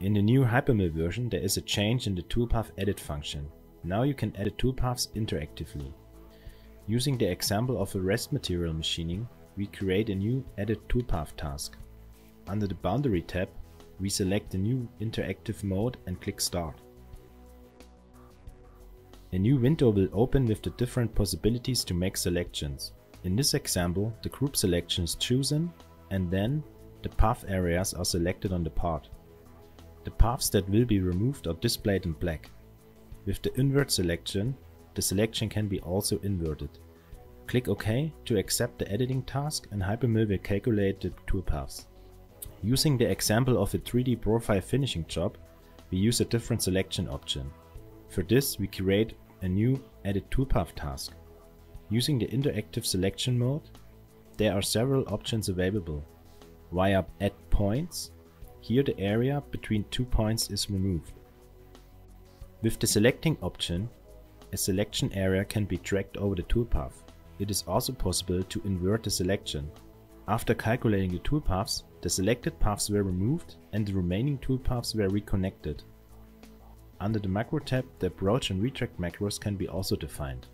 In the new HyperMill version, there is a change in the toolpath edit function. Now you can edit toolpaths interactively. Using the example of a rest material machining, we create a new Edit Toolpath task. Under the Boundary tab, we select the new interactive mode and click Start. A new window will open with the different possibilities to make selections. In this example, the group selection is chosen and then the path areas are selected on the part. The paths that will be removed are displayed in black. With the invert selection, the selection can be also inverted. Click OK to accept the editing task and HyperMill will calculate the toolpaths. Using the example of a 3D profile finishing job, we use a different selection option. For this, we create a new Edit Toolpath task. Using the interactive selection mode, there are several options available. Via Add Points, here the area between 2 points is removed. With the selecting option, a selection area can be dragged over the toolpath. It is also possible to invert the selection. After calculating the toolpaths, the selected paths were removed and the remaining toolpaths were reconnected. Under the Macro tab, the Approach and Retract macros can be also defined.